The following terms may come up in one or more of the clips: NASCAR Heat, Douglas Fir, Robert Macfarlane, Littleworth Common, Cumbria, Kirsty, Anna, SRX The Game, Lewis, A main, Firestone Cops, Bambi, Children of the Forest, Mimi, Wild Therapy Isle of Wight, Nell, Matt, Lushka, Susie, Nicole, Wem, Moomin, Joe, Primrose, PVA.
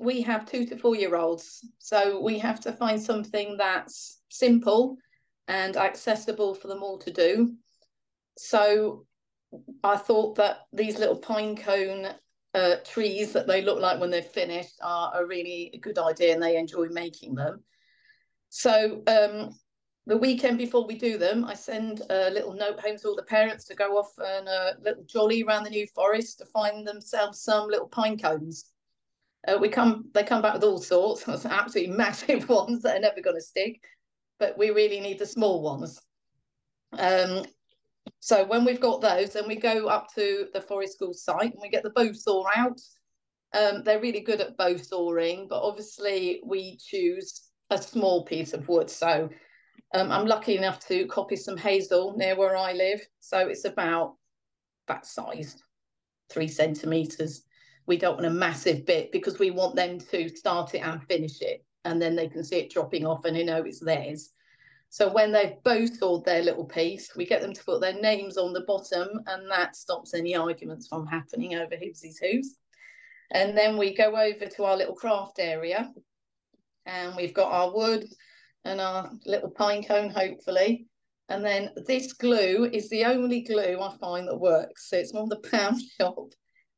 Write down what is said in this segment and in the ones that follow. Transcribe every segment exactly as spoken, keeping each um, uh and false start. we have two to four year olds, so we have to find something that's simple and accessible for them all to do. So I thought that these little pine cone uh, trees that they look like when they're finished are a really good idea, and they enjoy making them. So um, the weekend before we do them, I send a little note home to all the parents to go off on a little jolly around the New Forest to find themselves some little pine cones. Uh, we come, they come back with all sorts, absolutely massive ones that are never going to stick, but we really need the small ones. Um, so when we've got those, then we go up to the forest school site and we get the bow saw out. Um, they're really good at bow sawing, but obviously we choose a small piece of wood. So um, I'm lucky enough to copy some hazel near where I live. So it's about that size, three centimetres. We don't want a massive bit because we want them to start it and finish it, and then they can see it dropping off and they know it's theirs. So when they've bow sawed their little piece, we get them to put their names on the bottom, and that stops any arguments from happening over who's who's. And then we go over to our little craft area, and we've got our wood and our little pine cone, hopefully. And then this glue is the only glue I find that works. So it's from the pound shop.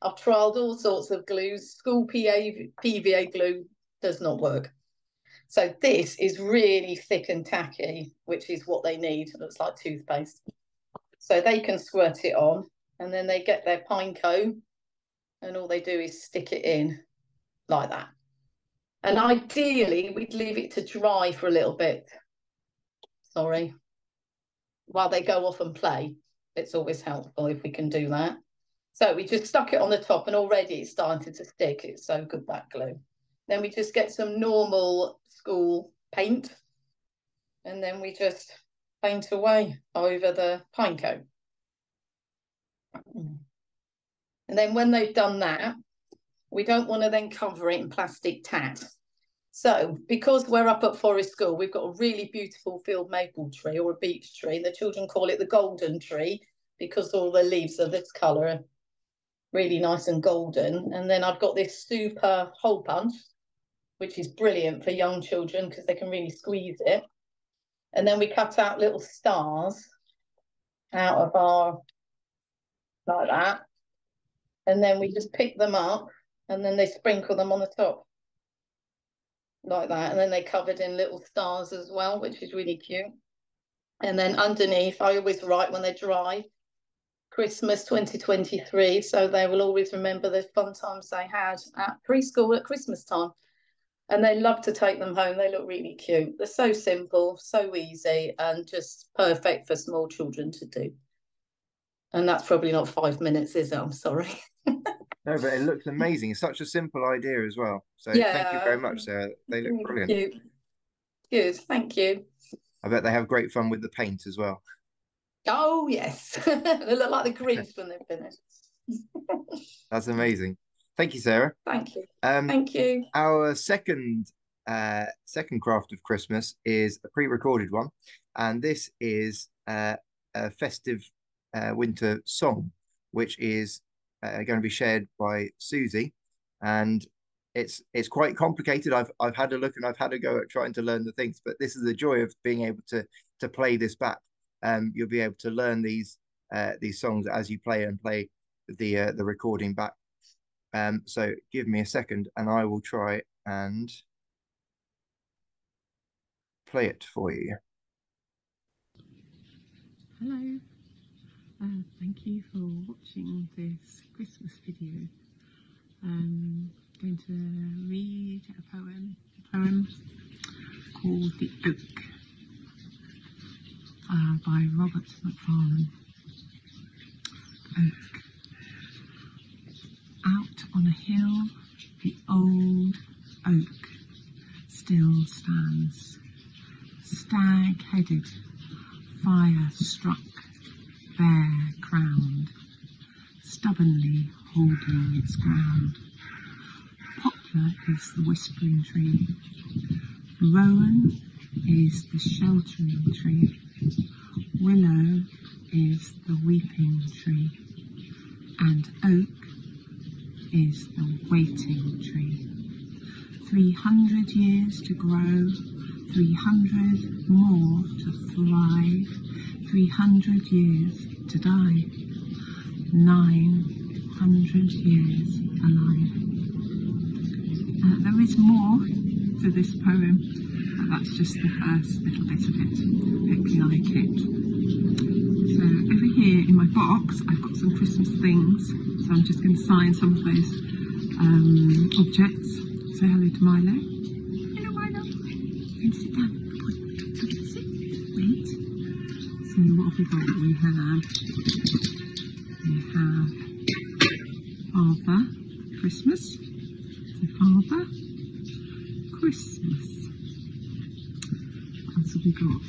I've trialled all sorts of glues. School P V A glue does not work. So this is really thick and tacky, which is what they need. It looks like toothpaste. So they can squirt it on, and then they get their pine cone, and all they do is stick it in like that. And ideally, we'd leave it to dry for a little bit. Sorry. While they go off and play. It's always helpful if we can do that. So we just stuck it on the top, and already it started to stick. It's so good, that glue. Then we just get some normal school paint, and then we just paint away over the pine cone. And then when they've done that, we don't want to then cover it in plastic tat. So because we're up at Forest School, we've got a really beautiful field maple tree, or a beech tree. The children call it the golden tree because all the leaves are this colour, really nice and golden. And then I've got this super hole punch, which is brilliant for young children because they can really squeeze it. And then we cut out little stars out of our, like that. And then we just pick them up, and then they sprinkle them on the top like that, and then they covered in little stars as well, which is really cute. And then underneath, I always write when they're dry, Christmas twenty twenty-three, so they will always remember the fun times they had at preschool at Christmas time. And they love to take them home. They look really cute. They're so simple, so easy, and just perfect for small children to do. And that's probably not five minutes, is it? I'm sorry. No, but it looks amazing. It's such a simple idea as well. So yeah. Thank you very much, Sarah. They look thank brilliant. You. Good, thank you. I bet they have great fun with the paint as well. Oh, yes. They look like the Grinch when they're finished. That's amazing. Thank you, Sarah. Thank you. Um, thank you. Our second, uh, second craft of Christmas is a pre-recorded one. And this is uh, a festive uh, winter song, which is... Uh, going to be shared by Susie, and it's it's quite complicated. I've I've had a look and I've had a go at trying to learn the things, but this is the joy of being able to to play this back. Um, you'll be able to learn these uh, these songs as you play and play the uh, the recording back. Um, so give me a second, and I will try and play it for you. Hello. Uh, thank you for watching this Christmas video. Um, I'm going to read a poem, a poem called The Oak uh, by Robert Macfarlane. Oak. Out on a hill, the old oak still stands, stag-headed, fire-struck, bare-crowned, stubbornly holding its ground. Poplar is the whispering tree, rowan is the sheltering tree, willow is the weeping tree, and oak is the waiting tree. three hundred years to grow, three hundred more to thrive, three hundred years to die, nine hundred years alive. Uh, there is more to this poem, but that's just the first little bit of it. Hope you like it. So over here in my box, I've got some Christmas things, so I'm just going to sign some of those um, objects. Say hello to Milo. Hello Milo. Then sit down. Come on. Come on, sit. Wait. So what have we got? We have, we have Father Christmas. So Father Christmas. What else have we got?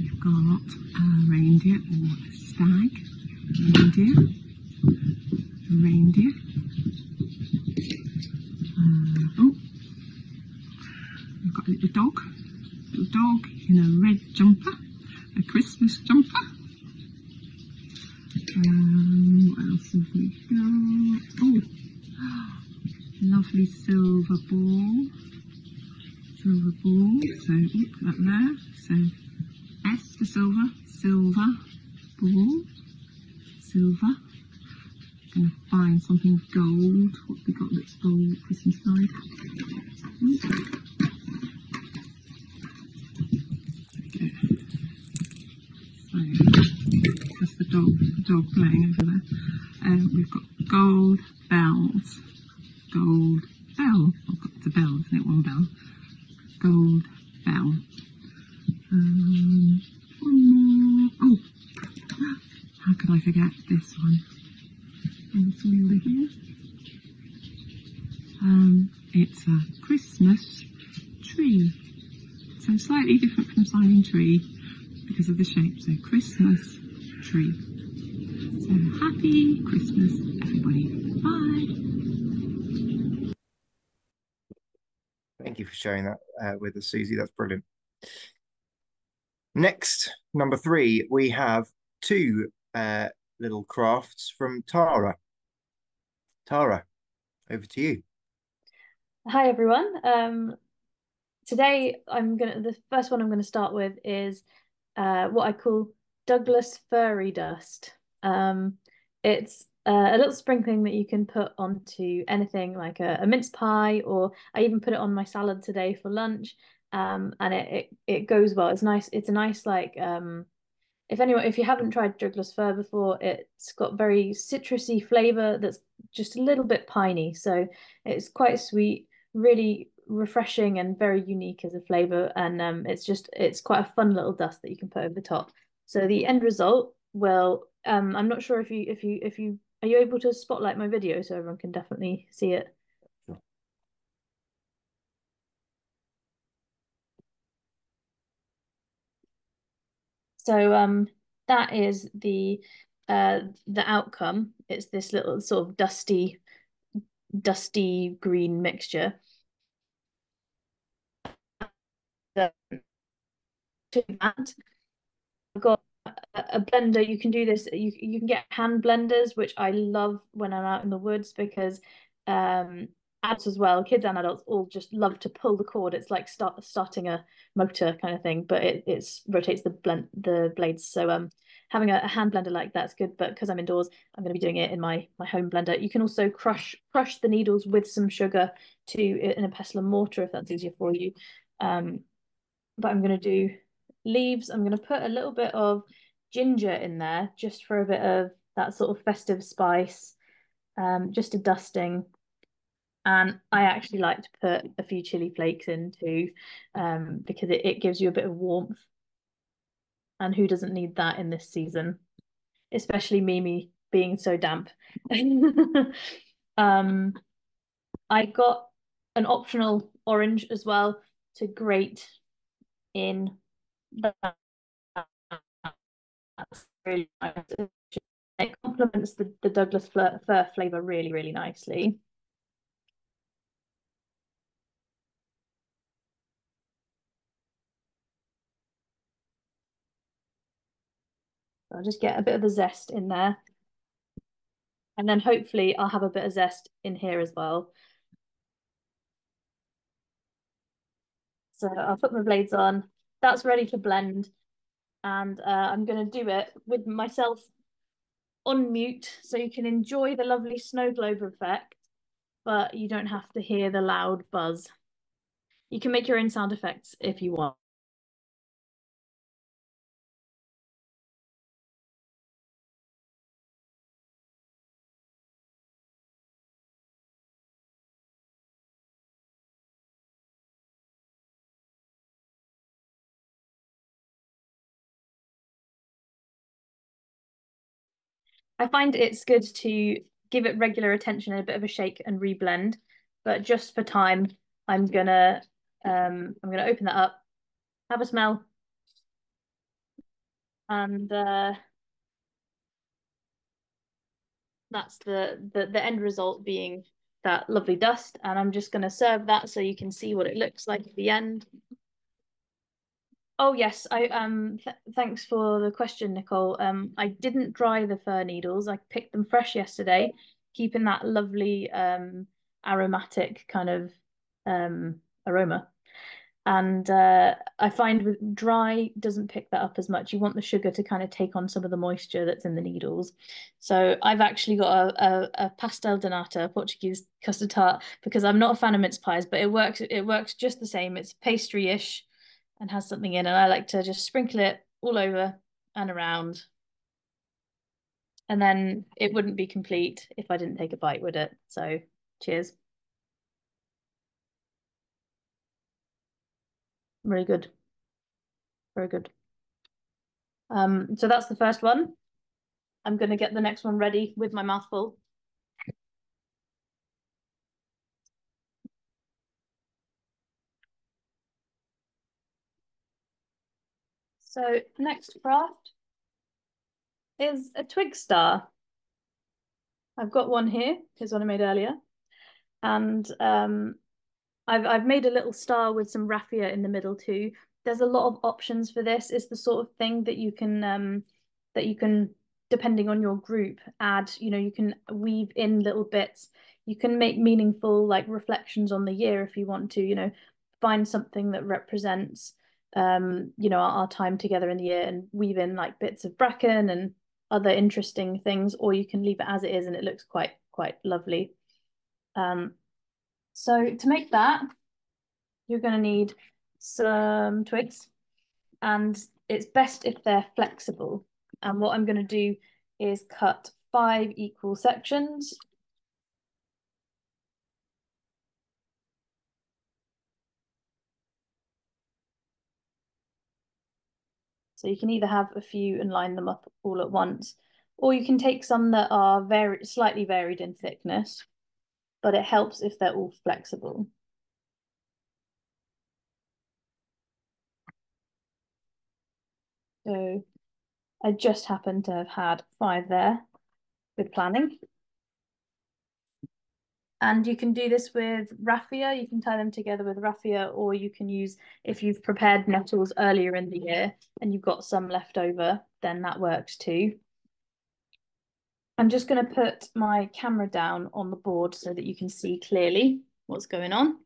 We've got a reindeer or a stag. Reindeer. A reindeer. A dog, a little dog in a red jumper, a Christmas jumper. Um, what else have we got? Oh, lovely silver ball, silver ball. So look that there. So S for silver, silver ball, silver. Gonna find something gold. What have we got that's gold Christmas night? Dog, dog playing over there. Um, we've got gold bells, gold bell. I've got the bell, isn't it? One bell, gold bell. Um, one more. Oh, how could I forget this one? This one over here. Um, it's a Christmas tree. So slightly different from signing tree because of the shape. So Christmas tree. So happy Christmas, everybody. Bye. Thank you for sharing that uh, with us, Susie. That's brilliant. Next, number three, we have two uh, little crafts from Tara. Tara, over to you. Hi, everyone. Um, today, I'm gonna. The first one I'm going to start with is uh, what I call Douglas Fir dust. Um, it's uh, a little sprinkling that you can put onto anything, like a, a mince pie, or I even put it on my salad today for lunch. Um, and it, it it goes well. It's nice. It's a nice, like, um, if anyone if you haven't tried Douglas Fir before, it's got very citrusy flavour that's just a little bit piney. So it's quite sweet, really refreshing, and very unique as a flavour. And um, it's just it's quite a fun little dust that you can put over the top. So the end result, well, um, I'm not sure if you, if you, if you, are you able to spotlight my video so everyone can definitely see it? Sure. So um, that is the, uh, the outcome. It's this little sort of dusty, dusty green mixture. To that, I've got a blender. You can do this, you, you can get hand blenders, which I love when I'm out in the woods, because um adults as well, kids and adults, all just love to pull the cord. It's like start starting a motor kind of thing, but it it's rotates the blend the blades. So um having a, a hand blender like that's good, but because I'm indoors, I'm going to be doing it in my my home blender. You can also crush crush the needles with some sugar too in a pestle and mortar if that's easier for you. Um but I'm going to do leaves. I'm going to put a little bit of ginger in there just for a bit of that sort of festive spice, um, just a dusting. And I actually like to put a few chili flakes in too, um, because it, it gives you a bit of warmth. And who doesn't need that in this season? Especially Mimi being so damp. um, I got an optional orange as well to grate in. That's really nice. It complements the, the Douglas Fir flavour really, really nicely. I'll just get a bit of the zest in there. And then hopefully I'll have a bit of zest in here as well. So I'll put my blades on. That's ready to blend. And uh, I'm going to do it with myself on mute so you can enjoy the lovely snow globe effect, but you don't have to hear the loud buzz. You can make your own sound effects if you want. I find it's good to give it regular attention and a bit of a shake and reblend, but just for time, I'm gonna um, I'm gonna open that up, have a smell, and uh, that's the, the the end result being that lovely dust. And I'm just gonna serve that so you can see what it looks like at the end. Oh yes, I um. Th thanks for the question, Nicole. Um, I didn't dry the fir needles. I picked them fresh yesterday, keeping that lovely um aromatic kind of um aroma. And uh, I find with dry doesn't pick that up as much. You want the sugar to kind of take on some of the moisture that's in the needles. So I've actually got a a, a pastel de nata, Portuguese custard tart, because I'm not a fan of mince pies, but it works. It works just the same. It's pastry-ish and has something in, and I like to just sprinkle it all over and around. And then it wouldn't be complete if I didn't take a bite, would it? So cheers. Very good, very good. Um, so that's the first one. I'm gonna get the next one ready with my mouth full. So next craft is a twig star. I've got one here, here's one I made earlier. And um, I've, I've made a little star with some raffia in the middle too. There's a lot of options for this. It's the sort of thing that you can, um, that you can, depending on your group, add, you know, you can weave in little bits. You can make meaningful like reflections on the year if you want to, you know, find something that represents Um, you know, our, our time together in the year and weave in like bits of bracken and other interesting things, or you can leave it as it is and it looks quite, quite lovely. Um, so to make that, you're going to need some twigs, and it's best if they're flexible. And what I'm going to do is cut five equal sections. So you can either have a few and line them up all at once, or you can take some that are very slightly varied in thickness, but it helps if they're all flexible. So I just happen to have had five there with planning. And you can do this with raffia, you can tie them together with raffia, or you can use, if you've prepared nettles earlier in the year and you've got some left over, then that works too. I'm just going to put my camera down on the board so that you can see clearly what's going on.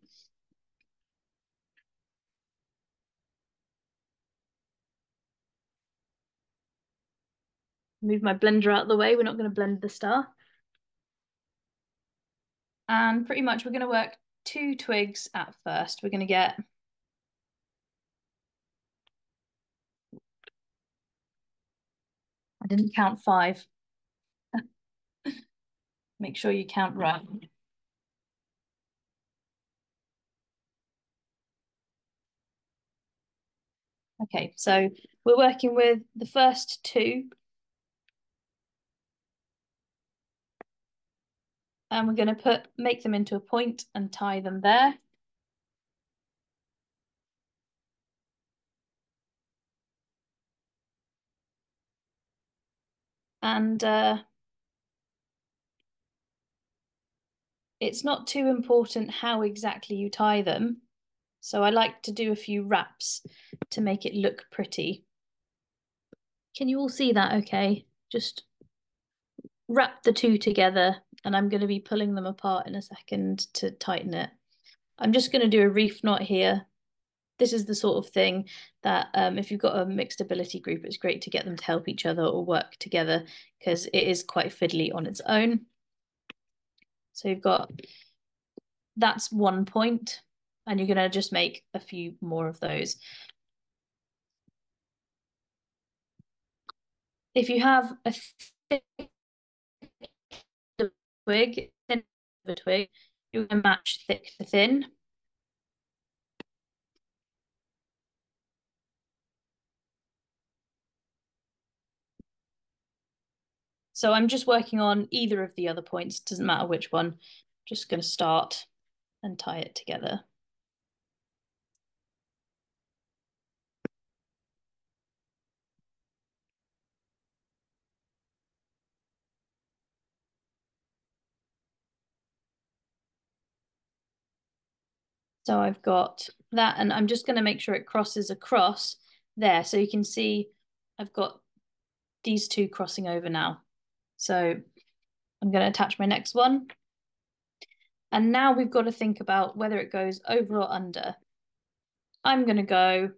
Move my blender out of the way, we're not going to blend the star. And pretty much we're going to work two twigs at first. We're going to get I didn't count five. Make sure you count right. Okay, so we're working with the first two, and we're going to put make them into a point and tie them there. And uh, it's not too important how exactly you tie them, so I like to do a few wraps to make it look pretty. Can you all see that okay? Just wrap the two together, and I'm going to be pulling them apart in a second to tighten it. I'm just going to do a reef knot here. This is the sort of thing that um, if you've got a mixed ability group, it's great to get them to help each other or work together, because it is quite fiddly on its own. So you've got, that's one point, and you're going to just make a few more of those. If you have a thick twig, thin twig, you're going to match thick to thin. So I'm just working on either of the other points, doesn't matter which one. I'm just going to start and tie it together. So I've got that, and I'm just going to make sure it crosses across there. So you can see I've got these two crossing over now. So I'm going to attach my next one. And now we've got to think about whether it goes over or under. I'm going to go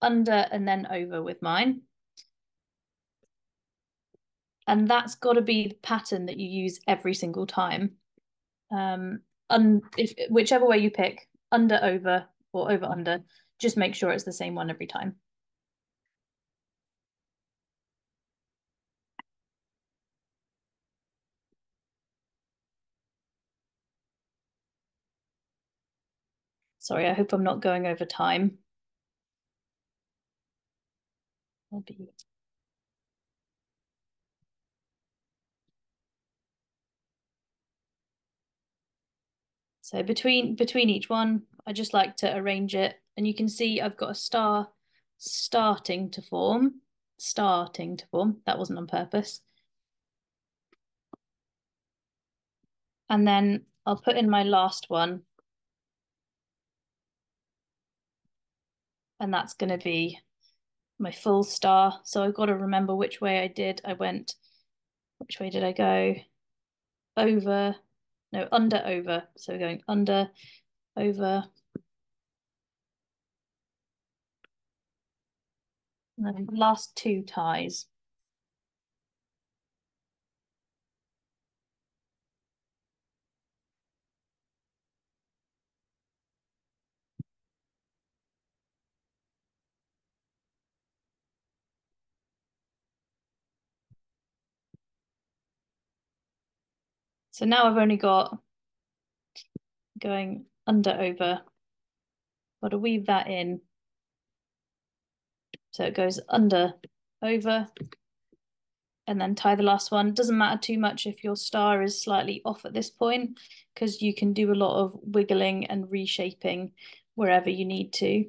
under and then over with mine. And that's got to be the pattern that you use every single time. Um, un if, whichever way you pick, under, over, or over, under, just make sure it's the same one every time. Sorry, I hope I'm not going over time. I'll be... So between between each one, I just like to arrange it, and you can see I've got a star starting to form, starting to form. That wasn't on purpose. And then I'll put in my last one. And that's going to be my full star. So I've got to remember which way I did. I went, which way did I go? Over, no, under, over. So we're going under, over. And then the last two ties. So now I've only got going under, over. Got to weave that in. So it goes under, over, and then tie the last one. Doesn't matter too much if your star is slightly off at this point, because you can do a lot of wiggling and reshaping wherever you need to.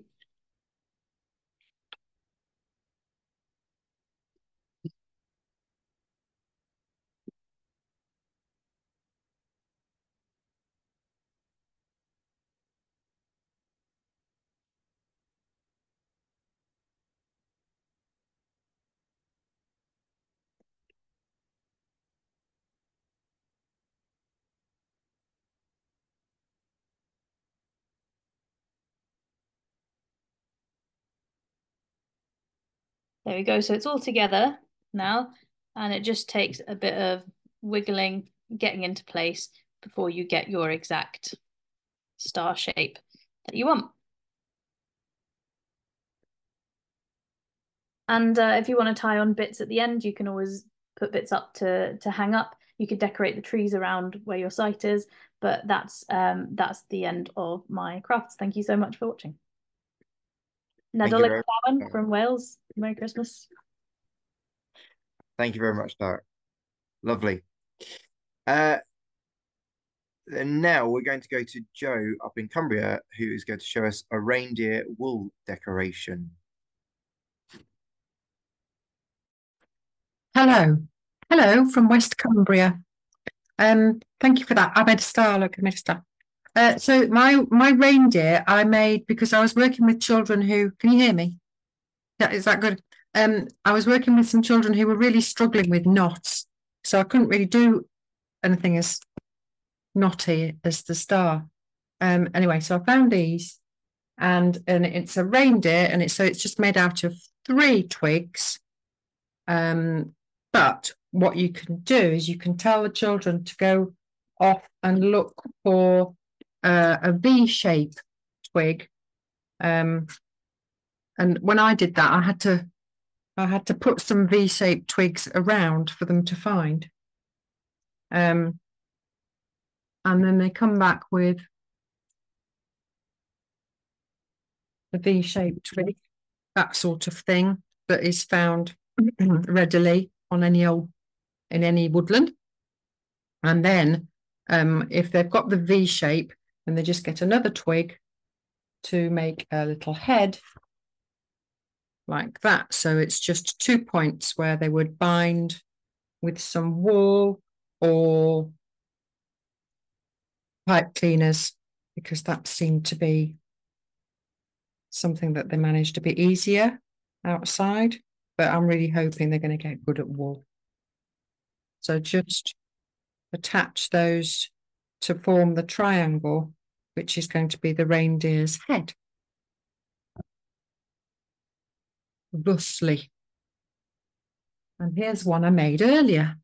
There we go. So it's all together now, and it just takes a bit of wiggling, getting into place before you get your exact star shape that you want. And uh, if you want to tie on bits at the end, you can always put bits up to, to hang up. You could decorate the trees around where your site is, but that's, um, that's the end of my crafts. Thank you so much for watching. Nadolig Cowan from Wales. Merry Christmas. Thank you very much, Tara. Lovely. Uh, and now we're going to go to Joe up in Cumbria, who is going to show us a reindeer wool decoration. Hello. Hello from West Cumbria. Um, thank you for that. Ahmed Star, look, Ahmed Star. Uh, so my my reindeer I made because I was working with children who, can you hear me? Yeah, is that good? Um, I was working with some children who were really struggling with knots, So I couldn't really do anything as knotty as the star. Um, anyway, so I found these, and and it's a reindeer, and it's so it's just made out of three twigs. Um, but what you can do is you can tell the children to go off and look for uh, a V-shaped twig. Um, and when I did that, I had to I had to put some V-shaped twigs around for them to find. Um, and then they come back with the V-shaped twig, that sort of thing that is found readily on any old in any woodland. And then um, if they've got the V shape, then they just get another twig to make a little head like that. So it's just two points where they would bind with some wool or pipe cleaners, because that seemed to be something that they managed a bit easier outside, but I'm really hoping they're going to get good at wool. So just attach those to form the triangle, which is going to be the reindeer's head. Rustly. And here's one I made earlier.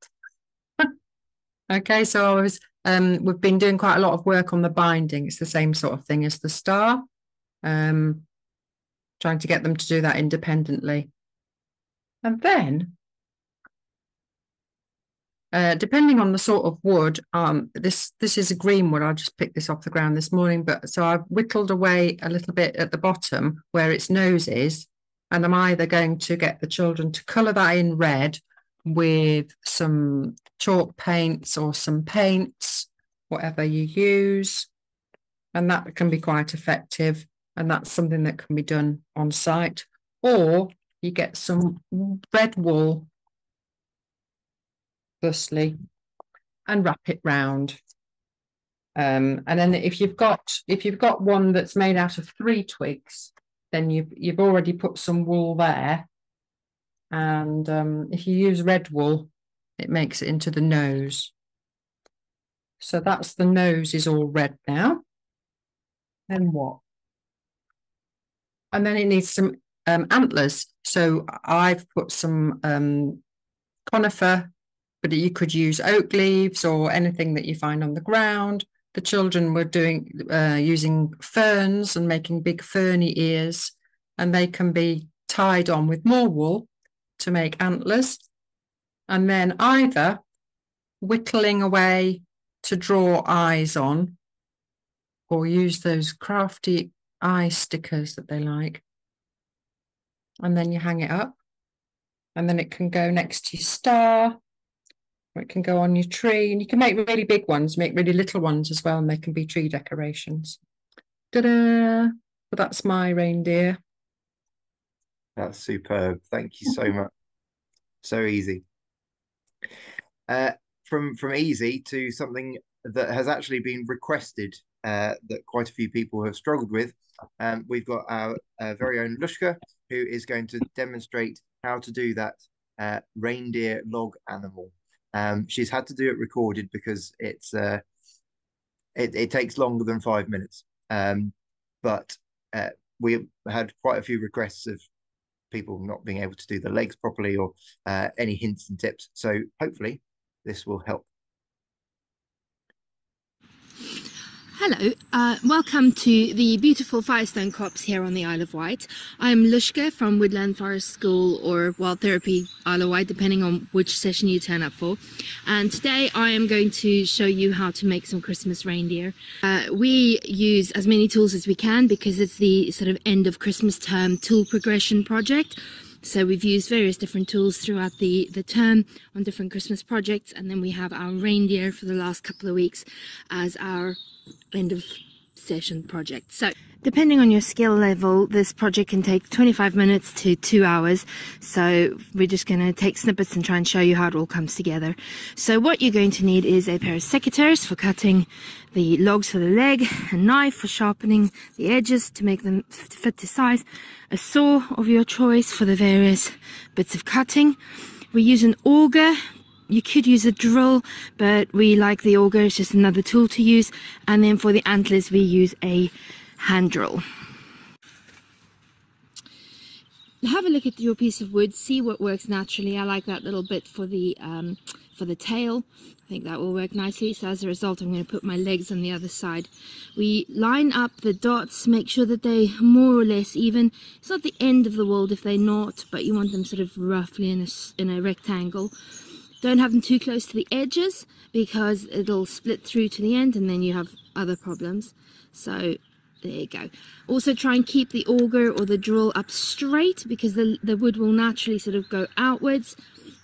Okay, so I was, um, we've been doing quite a lot of work on the binding. It's the same sort of thing as the star. Um, trying to get them to do that independently. And then, uh, depending on the sort of wood, um, this this is a green wood. I just picked this off the ground this morning. But so I've whittled away a little bit at the bottom where its nose is, and I'm either going to get the children to colour that in red with some chalk paints or some paints, whatever you use, and that can be quite effective. And that's something that can be done on site, or you get some red wool, firstly, and wrap it round. Um, and then if you've got if you've got one that's made out of three twigs, then you've you've already put some wool there. And um, if you use red wool, it makes it into the nose. So that's the nose is all red now. Then what? And then it needs some um, antlers. So I've put some um, conifer, but you could use oak leaves or anything that you find on the ground. The children were doing uh, using ferns and making big ferny ears, and they can be tied on with more wool to make antlers. And then either whittling away to draw eyes on, or use those crafty eye stickers that they like. And then you hang it up, and then it can go next to your star, or it can go on your tree. And you can make really big ones, make really little ones as well, and they can be tree decorations. Ta-da! But that's my reindeer. That's superb. Thank you so much. So easy. Uh, from, from easy to something that has actually been requested uh, that quite a few people have struggled with. Um, we've got our uh, very own Lushka, who is going to demonstrate how to do that uh, reindeer log animal. Um, she's had to do it recorded because it's uh, it, it takes longer than five minutes. Um, but uh, we had quite a few requests of people not being able to do the legs properly, or uh, any hints and tips. So hopefully this will help. Hello, uh, welcome to the beautiful Firestone Cops here on the Isle of Wight. I'm Lushka from Woodland Forest School, or Wild Therapy Isle of Wight, depending on which session you turn up for. And today I am going to show you how to make some Christmas reindeer. Uh, we use as many tools as we can because it's the sort of end of Christmas term tool progression project. So we've used various different tools throughout the, the term on different Christmas projects. And then we have our reindeer for the last couple of weeks as our end of session project. So depending on your skill level, this project can take twenty-five minutes to two hours. So we're just going to take snippets and try and show you how it all comes together. So what you're going to need is a pair of secateurs for cutting the logs for the leg, a knife for sharpening the edges to make them fit to size, a saw of your choice for the various bits of cutting. We use an auger You could use a drill, but we like the auger, it's just another tool to use. And then for the antlers, we use a hand drill. Have a look at your piece of wood, see what works naturally. I like that little bit for the um, for the tail. I think that will work nicely. So as a result, I'm going to put my legs on the other side. We line up the dots, make sure that they are more or less even. It's not the end of the world if they're not, but you want them sort of roughly in a, in a rectangle. Don't have them too close to the edges because it'll split through to the end and then you have other problems. So there you go. Also try and keep the auger or the drill up straight because the, the wood will naturally sort of go outwards,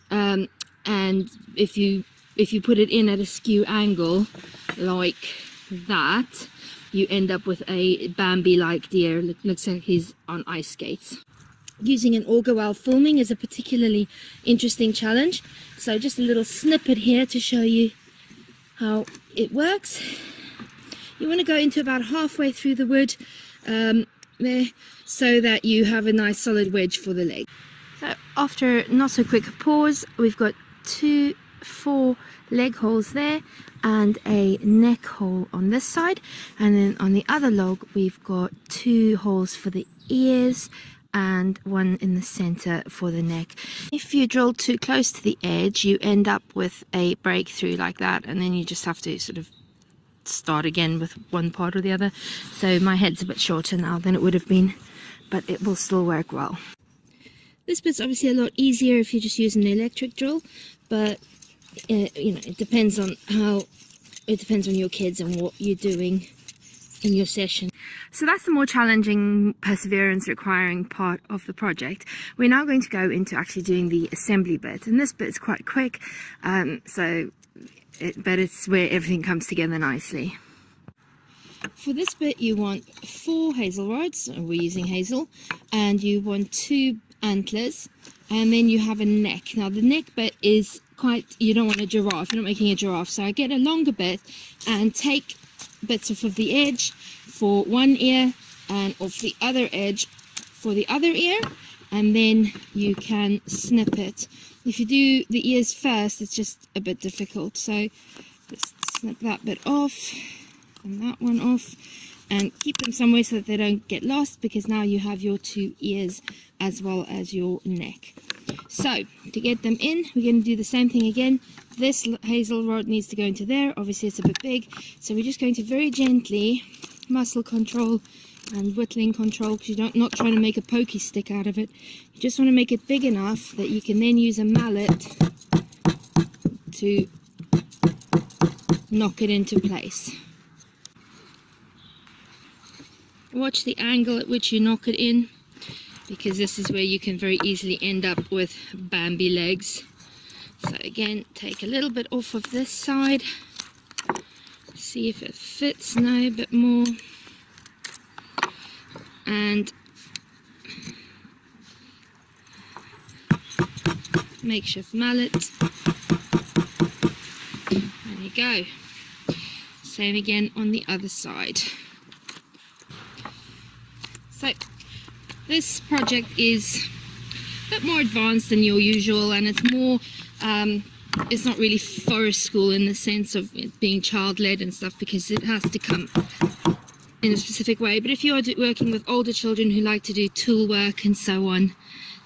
um, and if you if you put it in at a skew angle like that, you end up with a Bambi like deer. Looks like he's on ice skates. Using an auger while filming is a particularly interesting challenge, so just a little snippet here to show you how it works. You want to go into about halfway through the wood um, there, so that you have a nice solid wedge for the leg. So after not so quick a pause, we've got two, four leg holes there and a neck hole on this side. And then on the other log, we've got two holes for the ears and one in the center for the neck. If you drill too close to the edge, you end up with a breakthrough like that, and then you just have to sort of start again with one part or the other. So my head's a bit shorter now than it would have been, but it will still work well. This bit's obviously a lot easier if you just use an electric drill, but uh, you know, it depends on how it depends on your kids and what you're doing in your session. So that's the more challenging, perseverance requiring part of the project. We're now going to go into actually doing the assembly bit, and this bit's quite quick, um, so It, but it's where everything comes together nicely. For this bit you want four hazel rods, and we're using hazel, and you want two antlers, and then you have a neck. Now the neck bit is quite, you don't want a giraffe, you're not making a giraffe, so I get a longer bit and take bits off of the edge for one ear and off the other edge for the other ear, and then you can snip it. If you do the ears first, it's just a bit difficult, so just snip that bit off and that one off, and keep them somewhere so that they don't get lost, because now you have your two ears as well as your neck. So to get them in, we're going to do the same thing again. This hazel rod needs to go into there, obviously it's a bit big, so we're just going to very gently, muscle control and whittling control, because you're not, not trying to make a pokey stick out of it. You just want to make it big enough that you can then use a mallet to knock it into place. Watch the angle at which you knock it in, because this is where you can very easily end up with Bambi legs. So again, take a little bit off of this side, see if it fits now a bit more. And makeshift mallet. There you go. Same again on the other side. So this project is a bit more advanced than your usual, and it's more, um, it's not really forest school in the sense of it being child-led and stuff, because it has to come in a specific way. But if you are working with older children who like to do tool work and so on,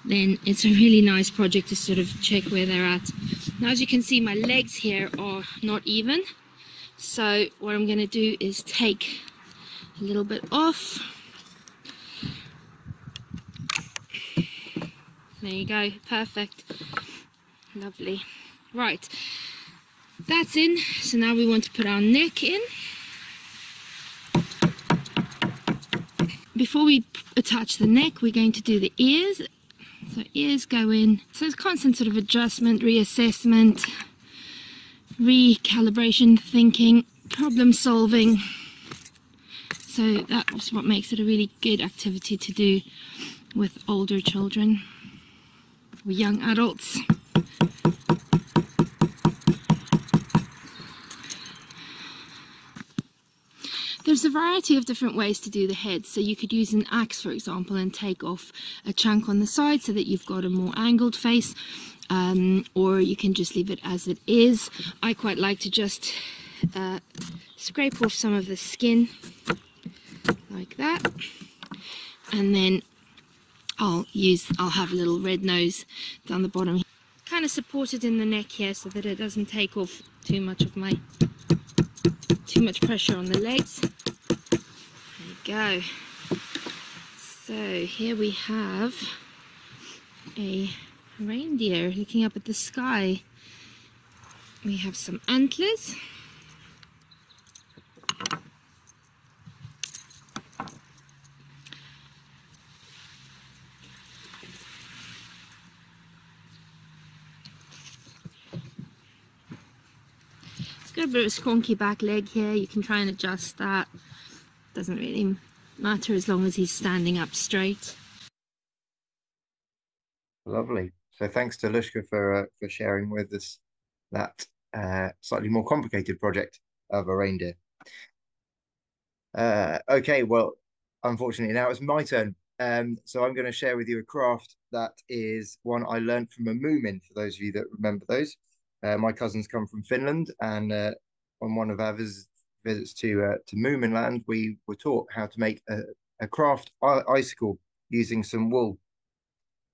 then it's a really nice project to sort of check where they're at. Now as you can see, my legs here are not even, so what I'm going to do is take a little bit off. There you go, perfect, lovely. Right, that's in. So now we want to put our neck in. Before we attach the neck, we're going to do the ears. So ears go in. So it's constant sort of adjustment, reassessment, recalibration, thinking, problem solving. So that's what makes it a really good activity to do with older children or young adults. There's a variety of different ways to do the head. So you could use an axe, for example, and take off a chunk on the side so that you've got a more angled face. um, or you can just leave it as it is. I quite like to just uh, scrape off some of the skin like that, and then I'll use, I'll have a little red nose down the bottom. Kind of support it in the neck here so that it doesn't take off too much of my, too much pressure on the legs. There you go. So here we have a reindeer looking up at the sky. We have some antlers. Got a bit of a squonky back leg here. You can try and adjust that. Doesn't really matter as long as he's standing up straight. Lovely. So thanks to Lushka for uh, for sharing with us that uh, slightly more complicated project of a reindeer. Uh, okay, well, unfortunately now it's my turn. Um, so I'm going to share with you a craft that is one I learned from a Moomin, for those of you that remember those. Uh, my cousins come from Finland, and uh, on one of our vis visits to uh, to Moominland, we were taught how to make a, a craft icicle using some wool.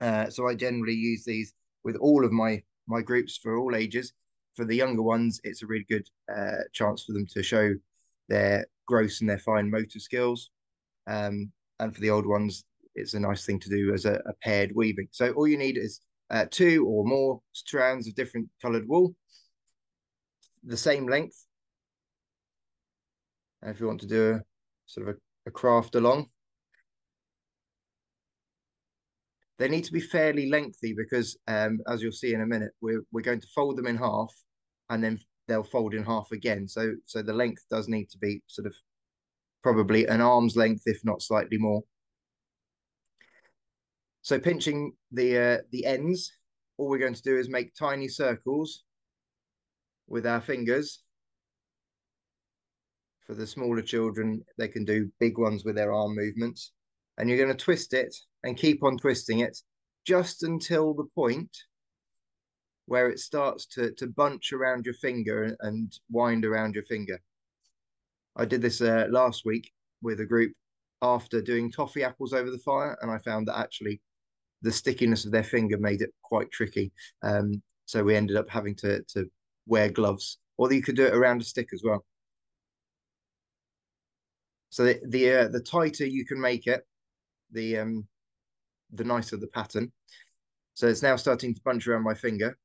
Uh, so I generally use these with all of my my groups for all ages. For the younger ones, it's a really good uh, chance for them to show their gross and their fine motor skills. Um, and for the old ones, it's a nice thing to do as a, a paired weaving. So all you need is Uh, two or more strands of different coloured wool, the same length. And if you want to do a sort of a, a craft along, they need to be fairly lengthy because, um, as you'll see in a minute, we're we're going to fold them in half, and then they'll fold in half again. So so the length does need to be sort of probably an arm's length, if not slightly more. So pinching the uh, the ends, all we're going to do is make tiny circles with our fingers. For the smaller children, they can do big ones with their arm movements. And you're going to twist it and keep on twisting it just until the point where it starts to, to bunch around your finger and wind around your finger. I did this uh, last week with a group after doing toffee apples over the fire, and I found that actually the stickiness of their finger made it quite tricky. Um, so we ended up having to, to wear gloves, or you could do it around a stick as well. So the the, uh, the tighter you can make it, the, um, the nicer the pattern. So it's now starting to bunch around my finger.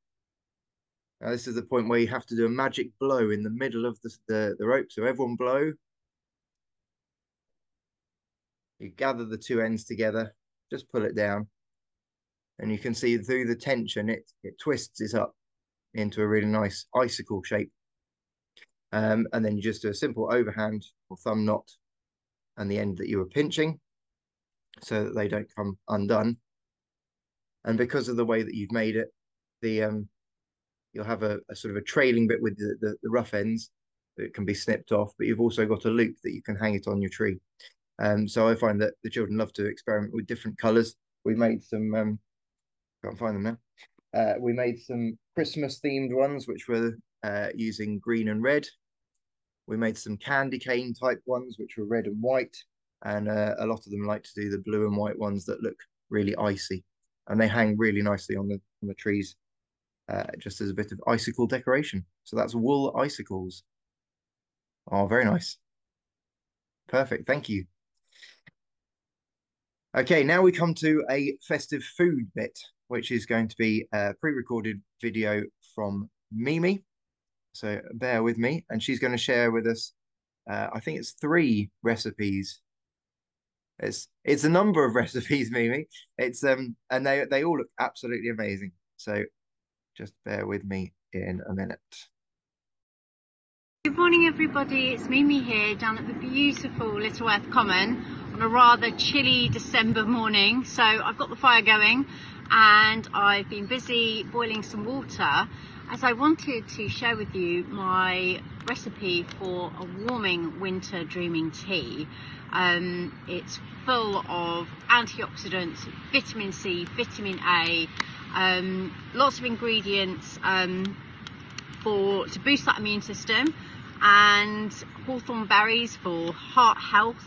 Now this is the point where you have to do a magic blow in the middle of the, the, the rope. So everyone blow. You gather the two ends together, just pull it down. And you can see through the tension, it, it twists it up into a really nice icicle shape. Um, and then you just do a simple overhand or thumb knot and the end that you were pinching so that they don't come undone. And because of the way that you've made it, the um, you'll have a, a sort of a trailing bit with the, the, the rough ends that can be snipped off, but you've also got a loop that you can hang it on your tree. Um, so I find that the children love to experiment with different colours. We made some, um, can't find them now. Uh, we made some Christmas themed ones, which were uh, using green and red. We made some candy cane type ones, which were red and white. And uh, a lot of them like to do the blue and white ones that look really icy. And they hang really nicely on the, on the trees, uh, just as a bit of icicle decoration. So that's wool icicles. Oh, very nice. Perfect, thank you. Okay, now we come to a festive food bit, which is going to be a pre-recorded video from Mimi. So bear with me, and she's going to share with us, uh, I think it's three recipes. It's it's a number of recipes, Mimi. It's um, and they they all look absolutely amazing. So just bear with me in a minute. Good morning, everybody. It's Mimi here, down at the beautiful Littleworth Common on a rather chilly December morning. So I've got the fire going, and I've been busy boiling some water, as I wanted to share with you my recipe for a warming winter dreaming tea. Um, it's full of antioxidants, vitamin C, vitamin A, um, lots of ingredients um, for to boost that immune system, and hawthorn berries for heart health.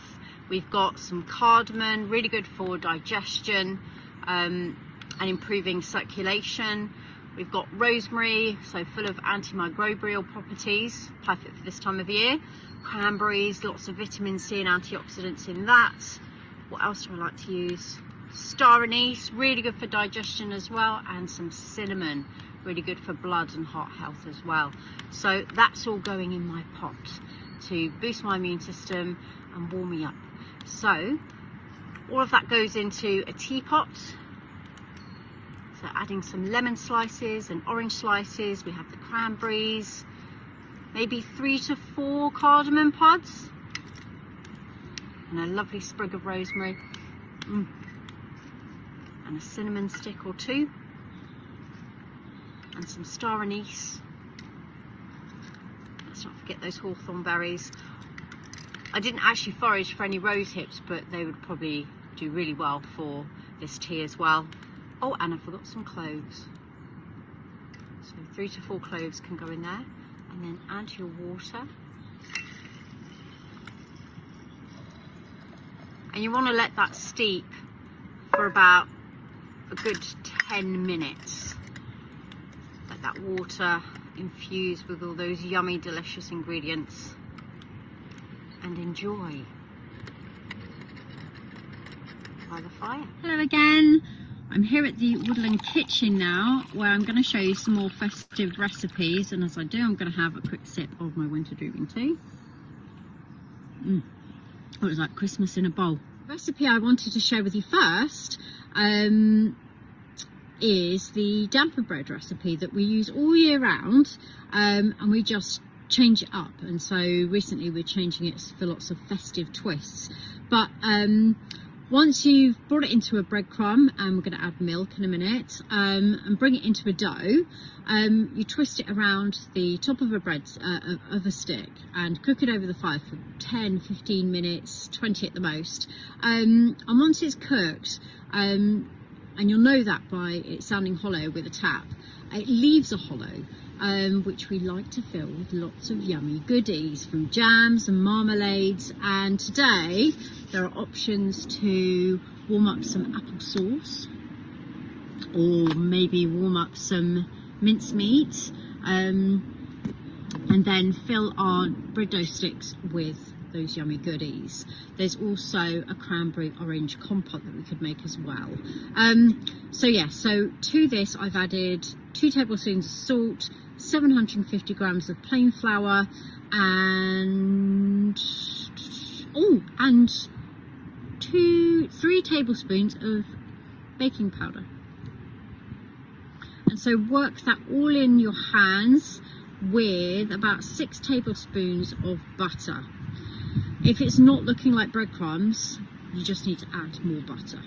We've got some cardamom, really good for digestion um, and improving circulation. We've got rosemary, so full of antimicrobial properties, perfect for this time of year. Cranberries, lots of vitamin C and antioxidants in that. What else do I like to use? Star anise, really good for digestion as well, and some cinnamon, really good for blood and heart health as well. So that's all going in my pot to boost my immune system and warm me up. So all of that goes into a teapot. So adding some lemon slices and orange slices, we have the cranberries, maybe three to four cardamom pods, and a lovely sprig of rosemary, mm. and a cinnamon stick or two, and some star anise. Let's not forget those hawthorn berries. I didn't actually forage for any rose hips, but they would probably do really well for this tea as well. Oh, and I forgot some cloves. So three to four cloves can go in there. And then add your water. And you want to let that steep for about a good ten minutes. Let that water infuse with all those yummy, delicious ingredients. And enjoy. By the fire. Hello again. I'm here at the Woodland Kitchen now, where I'm going to show you some more festive recipes, and as I do, I'm going to have a quick sip of my winter drooping tea. Mm. It was like Christmas in a bowl. The recipe I wanted to share with you first um, is the damper bread recipe that we use all year round, um, and we just change it up, and so recently we're changing it for lots of festive twists. But um, once you've brought it into a breadcrumb, and we're going to add milk in a minute, um, and bring it into a dough, um, you twist it around the top of a bread uh, of a stick and cook it over the fire for ten, fifteen minutes, twenty at the most. Um, and once it's cooked, um, and you'll know that by it sounding hollow with a tap, it leaves a hollow, um, which we like to fill with lots of yummy goodies from jams and marmalades. And today, there are options to warm up some apple sauce, or maybe warm up some mincemeat, um, and then fill our bread dough sticks with those yummy goodies. There's also a cranberry orange compote that we could make as well. Um, so yeah, so to this I've added two tablespoons of salt, seven hundred and fifty grams of plain flour, and oh, and two, three tablespoons of baking powder. And so work that all in your hands with about six tablespoons of butter. If it's not looking like breadcrumbs, you just need to add more butter.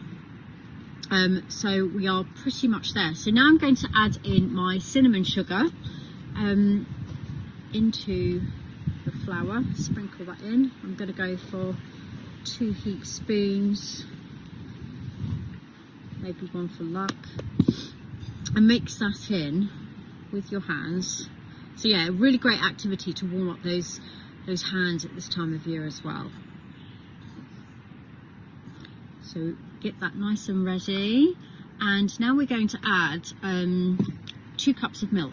Um, so we are pretty much there. So now I'm going to add in my cinnamon sugar um, into the flour, sprinkle that in. I'm going to go for two heaped spoons, maybe one for luck, and mix that in with your hands. So yeah, really great activity to warm up those those hands at this time of year as well. So get that nice and ready, and now we're going to add um, two cups of milk.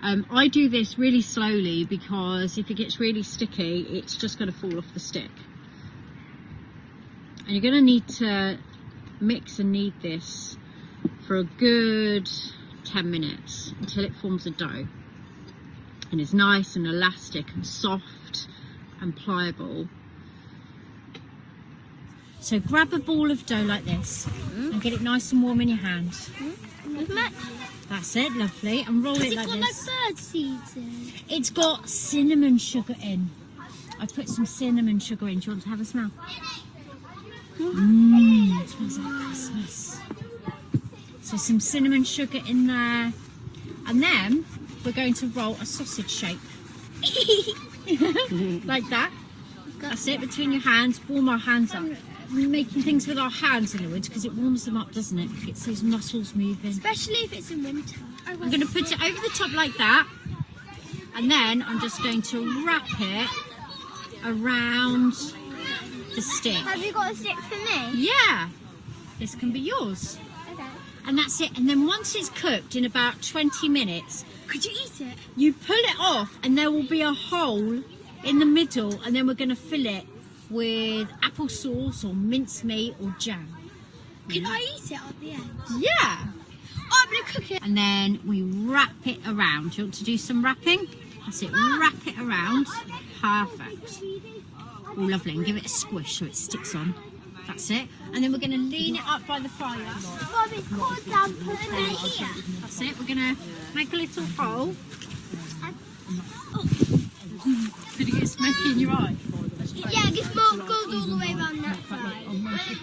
Um, I do this really slowly because if it gets really sticky, it's just going to fall off the stick. And you're going to need to mix and knead this for a good ten minutes until it forms a dough and is nice and elastic and soft and pliable. So grab a ball of dough like this mm. and get it nice and warm in your hand. Mm. That's it, lovely, and roll it like this. Has it got like bird seeds in? It's got cinnamon sugar in. I've put some cinnamon sugar in. Do you want to have a smell? Mmm, it smells like Christmas. So some cinnamon sugar in there. And then we're going to roll a sausage shape. Like that. That's it, between your hands. Warm our hands up. making things with our hands in the woods because it warms them up, doesn't it? Gets those muscles moving. Especially if it's in winter. I'm going to put it over the top like that, and then I'm just going to wrap it around the stick. Have you got a stick for me? Yeah. This can be yours. Okay. And that's it. And then once it's cooked in about twenty minutes... Could you eat it? You pull it off and there will be a hole in the middle, and then we're going to fill it with applesauce or minced meat or jam. Can mm. I eat it at the end? Yeah. Oh, I'm going to cook it. And then we wrap it around. Do you want to do some wrapping? That's it. Mom. Wrap it around. Perfect. Oh, lovely. And give it a squish so it sticks on. That's it. And then we're going to lean it up by the fire. Mom, it's called damper here. That's it. We're going to make a little hole. Did you get smoky in your eye? Yeah, because mine goes all the way around that side.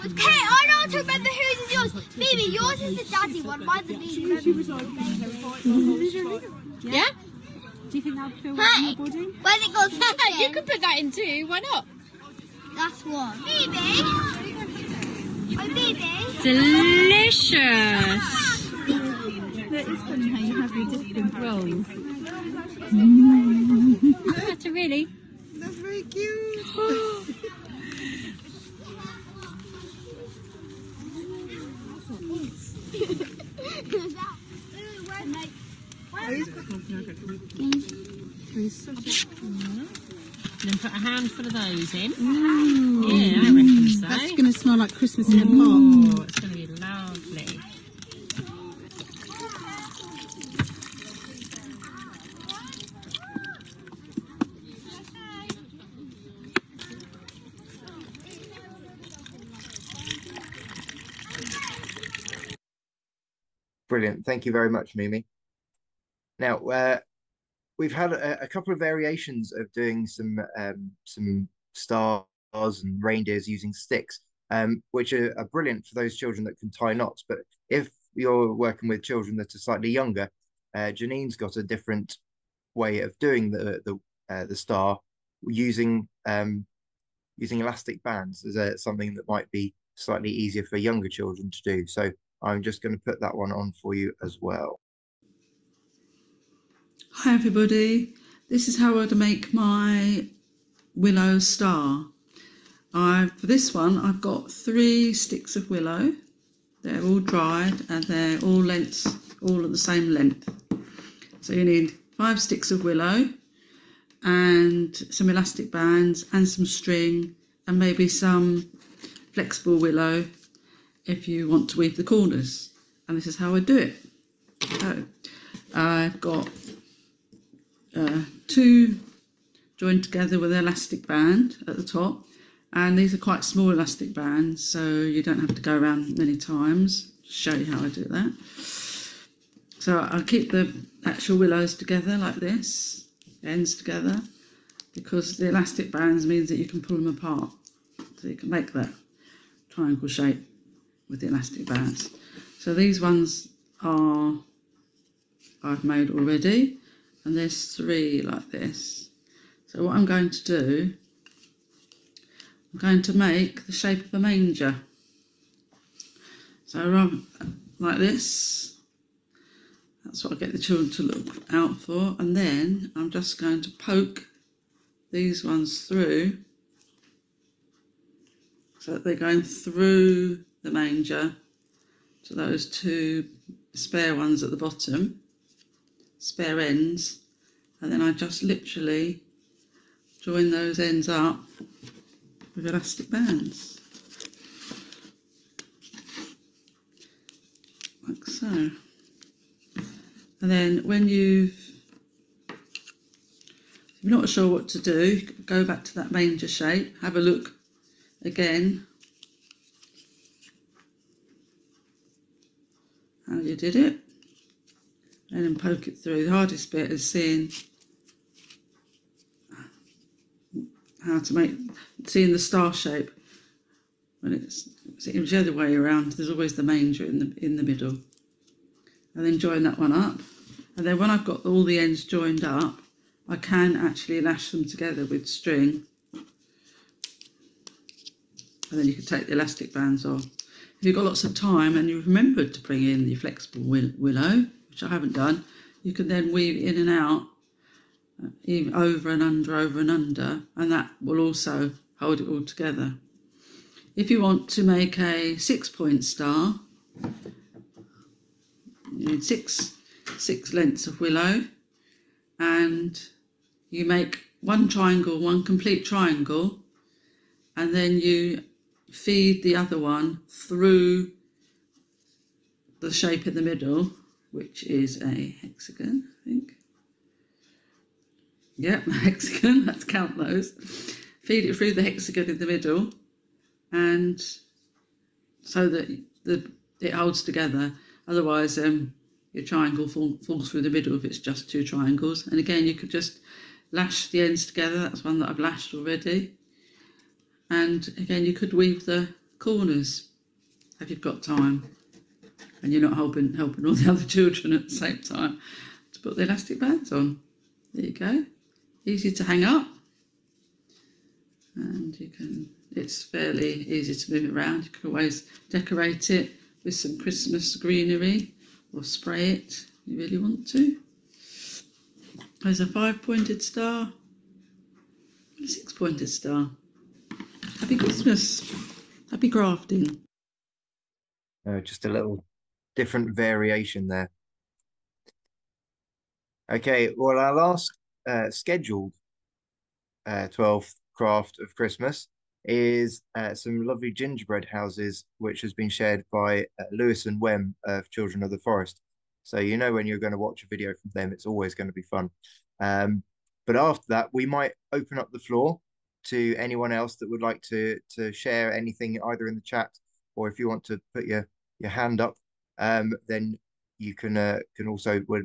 Okay, I know how to remember whose is yours. Mimi, yours is the daddy one. Mine's the baby. Yeah? Do you think that'll feel right in your body? Where's it goes? You can put that in too. Why not? That's one. Baby! Oh, baby! Delicious! That is funny how you have your different rolls. Mm. That's a really... That's very cute! Then put a handful of those in. Ooh. Yeah, I reckon so. That's going to smell like Christmas in a pot. Oh, it's going to be lovely. Brilliant. Thank you very much, Mimi. Now, uh, we've had a, a couple of variations of doing some um, some stars and reindeers using sticks, um, which are, are brilliant for those children that can tie knots. But if you're working with children that are slightly younger, uh, Janine's got a different way of doing the the, uh, the star using um, using elastic bands as a, something that might be slightly easier for younger children to do. So I'm just going to put that one on for you as well. Hi everybody, this is how I make my willow star. I've, for this one I've got three sticks of willow. They're all dried and they're all lengths, all at the same length. So you need five sticks of willow and some elastic bands and some string and maybe some flexible willow if you want to weave the corners. And this is how I do it. So I've got Uh, two joined together with an elastic band at the top, and these are quite small elastic bands so you don't have to go around many times. Show you how I do that. So I'll keep the actual willows together like this, ends together, because the elastic bands means that you can pull them apart, so you can make that triangle shape with the elastic bands. So these ones are I've made already. And there's three like this. So what I'm going to do, I'm going to make the shape of a manger. So like this, that's what I get the children to look out for. And then I'm just going to poke these ones through so that they're going through the manger to those two spare ones at the bottom. Spare ends, and then I just literally join those ends up with elastic bands like so. And then when you've, if you're not sure what to do, go back to that manger shape, have a look again how you did it, and then poke it through. The hardest bit is seeing how to make, seeing the star shape. When it's, it's the other way around, there's always the manger in the, in the middle. And then join that one up. And then when I've got all the ends joined up, I can actually lash them together with string and then you can take the elastic bands off. If you've got lots of time and you've remembered to bring in the flexible will willow, which I haven't done, you can then weave in and out, uh, even over and under, over and under, and that will also hold it all together. If you want to make a six-point star, you need six, six lengths of willow, and you make one triangle, one complete triangle, and then you feed the other one through the shape in the middle, which is a hexagon, I think. Yep, hexagon, let's count those. Feed it through the hexagon in the middle, and so that the, it holds together. Otherwise, um, your triangle fall, falls through the middle if it's just two triangles. And again, you could just lash the ends together. That's one that I've lashed already. And again, you could weave the corners if you've got time and you're not helping, helping all the other children at the same time to put the elastic bands on. There you go. Easy to hang up. And you can, it's fairly easy to move it around. You can always decorate it with some Christmas greenery or spray it if you really want to. There's a five-pointed star, a six-pointed star. Happy Christmas. Happy crafting. Uh, just a little different variation there. Okay, well, our last uh, scheduled uh, twelfth craft of Christmas is uh, some lovely gingerbread houses, which has been shared by uh, Lewis and Wem of Children of the Forest. So you know when you're going to watch a video from them, it's always going to be fun. Um, but after that, we might open up the floor to anyone else that would like to to share anything, either in the chat or if you want to put your your hand up, um, then you can uh, can also. We're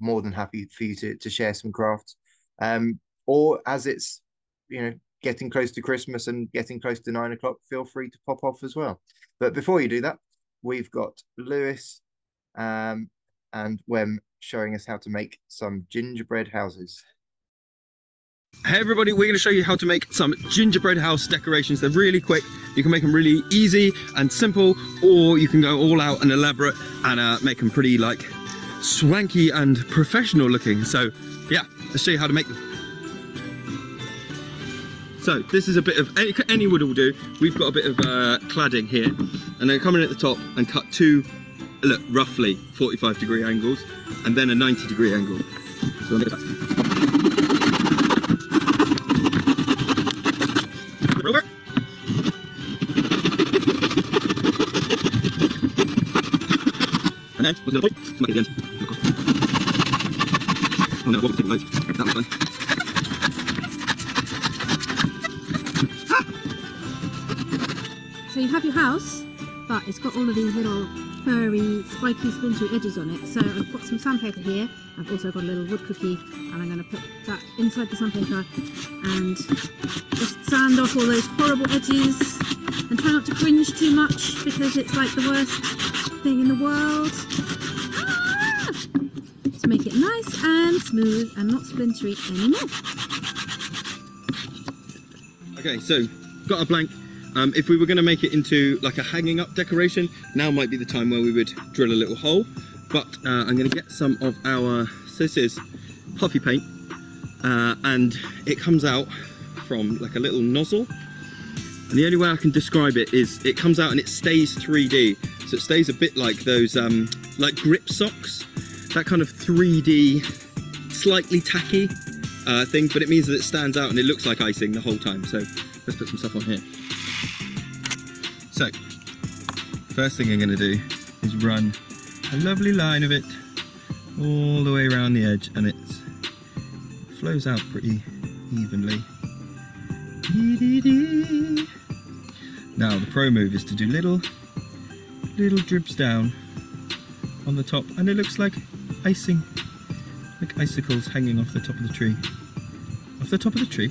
more than happy for you to to share some crafts. Um, or as it's you know. getting close to Christmas and getting close to nine o'clock, feel free to pop off as well. But before you do that, we've got Lewis um, and Wem showing us how to make some gingerbread houses. Hey everybody, we're going to show you how to make some gingerbread house decorations. They're really quick, you can make them really easy and simple, or you can go all out and elaborate and uh, make them pretty like swanky and professional looking. So yeah, let's show you how to make them. So this is a bit of, any, any wood will do. We've got a bit of uh, cladding here, and then come in at the top and cut two, look, roughly forty-five degree angles, and then a ninety degree angle. So Robert. And then, what's the point? Let's make it again. Oh no, I won't take loads. That was fine. So you have your house, but it's got all of these little furry, spiky, splintery edges on it. So I've got some sandpaper here. I've also got a little wood cookie, and I'm going to put that inside the sandpaper and just sand off all those horrible edges. And try not to cringe too much because it's like the worst thing in the world. Ah! So make it nice and smooth and not splintery anymore. Okay, so got a blank. Um, if we were going to make it into like a hanging up decoration, now might be the time where we would drill a little hole, but uh, I'm going to get some of our, so this is puffy paint, uh, and it comes out from like a little nozzle, and the only way I can describe it is it comes out and it stays three D, so it stays a bit like those um, like grip socks, that kind of three D, slightly tacky uh, thing, but it means that it stands out and it looks like icing the whole time. So let's put some stuff on here. So, first thing I'm going to do is run a lovely line of it all the way around the edge, and it flows out pretty evenly. Now the pro move is to do little, little drips down on the top, and it looks like icing, like icicles hanging off the top of the tree. Off the top of the tree,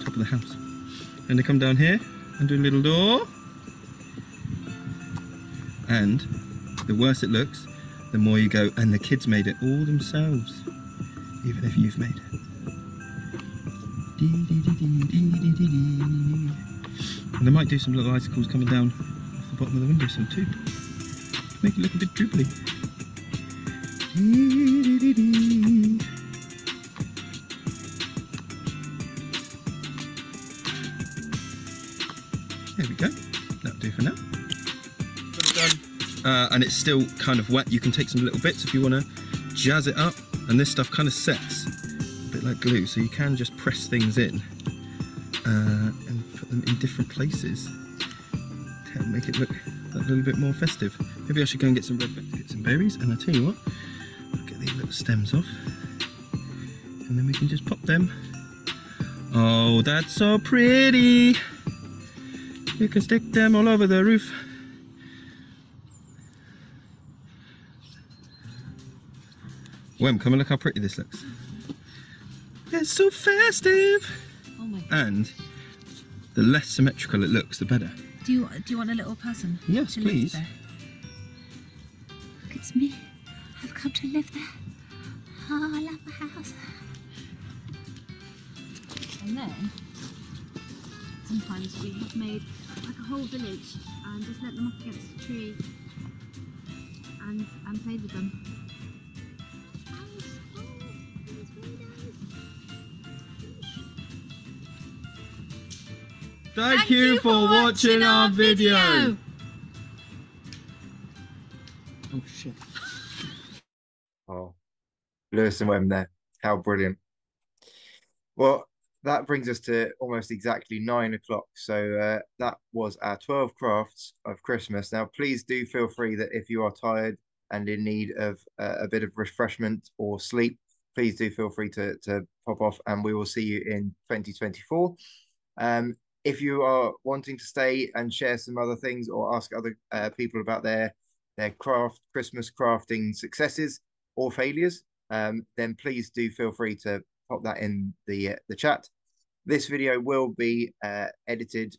top of the house. And they come down here and do a little door. And the worse it looks, the more you go, and the kids made it all themselves, even if you've made it. And they might do some little icicles coming down off the bottom of the window some too. Make it look a bit droopily. There we go. That'll do for now. Uh, and it's still kind of wet. You can take some little bits if you want to jazz it up. And this stuff kind of sets a bit like glue, so you can just press things in uh, and put them in different places to make it look a little bit more festive. Maybe I should go and get some red get some berries, and I'll tell you what, I'll get these little stems off, and then we can just pop them. Oh, that's so pretty! You can stick them all over the roof. Wem, come and look how pretty this looks. It's so festive! Oh my God. And the less symmetrical it looks, the better. Do you, do you want a little person? Yes, to please. Live there? Look, it's me. I've come to live there. Oh, I love my house. And then, sometimes we have made like a whole village and just let them up against a tree and, and played with them. Thank, Thank you, you for watching, watching our video. video. Oh shit! Oh, Lewis and Wem there. How brilliant! Well, that brings us to almost exactly nine o'clock. So uh, that was our twelve crafts of Christmas. Now, please do feel free that if you are tired and in need of uh, a bit of refreshment or sleep, please do feel free to to pop off, and we will see you in twenty twenty-four. Um. If you are wanting to stay and share some other things or ask other uh, people about their their craft, Christmas crafting successes or failures, um, then please do feel free to pop that in the uh, the chat. This video will be uh, edited,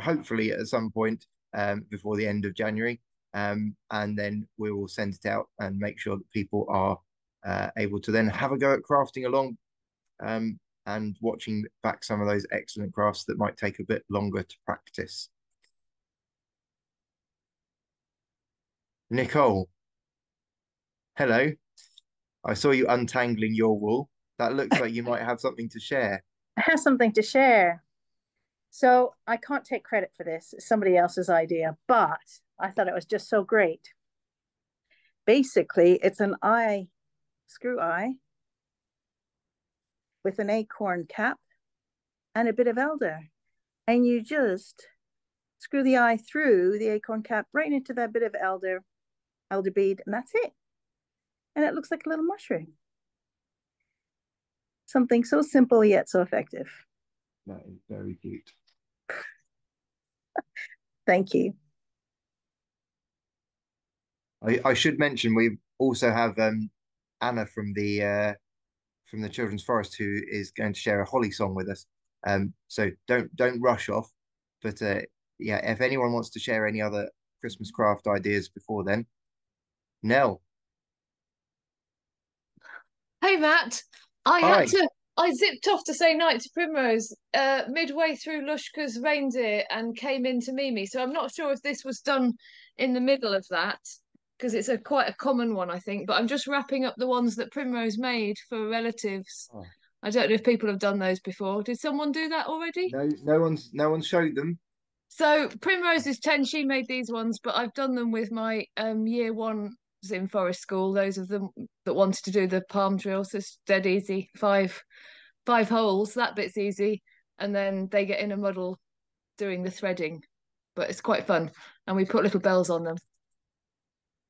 hopefully at some point um, before the end of January, um, and then we will send it out and make sure that people are uh, able to then have a go at crafting along. Um, and watching back some of those excellent crafts that might take a bit longer to practice. Nicole, hello. I saw you untangling your wool. That looks like you might have something to share. I have something to share. So I can't take credit for this. It's somebody else's idea, but I thought it was just so great. Basically, it's an eye, screw eye, with an acorn cap and a bit of elder. And you just screw the eye through the acorn cap right into that bit of elder, elder bead, and that's it. And it looks like a little mushroom. Something so simple yet so effective. That is very cute. Thank you. I, I should mention, we also have um, Anna from the uh, from the Children's Forest, who is going to share a holly song with us. Um, so don't don't rush off. But uh, yeah, if anyone wants to share any other Christmas craft ideas before then, Nell. Hey Matt, I Hi. had to I zipped off to say night to Primrose uh, midway through Lushka's reindeer and came into Mimi. So I'm not sure if this was done in the middle of that, because it's a quite a common one, I think, but I'm just wrapping up the ones that Primrose made for relatives. Oh. I don't know if people have done those before. Did someone do that already? No, no one's no one showed them. So Primrose is ten, she made these ones, but I've done them with my um, year ones in Forest School, those of them that wanted to do the palm drill. So it's dead easy, five, five holes, that bit's easy. And then they get in a muddle doing the threading, but it's quite fun. And we put little bells on them.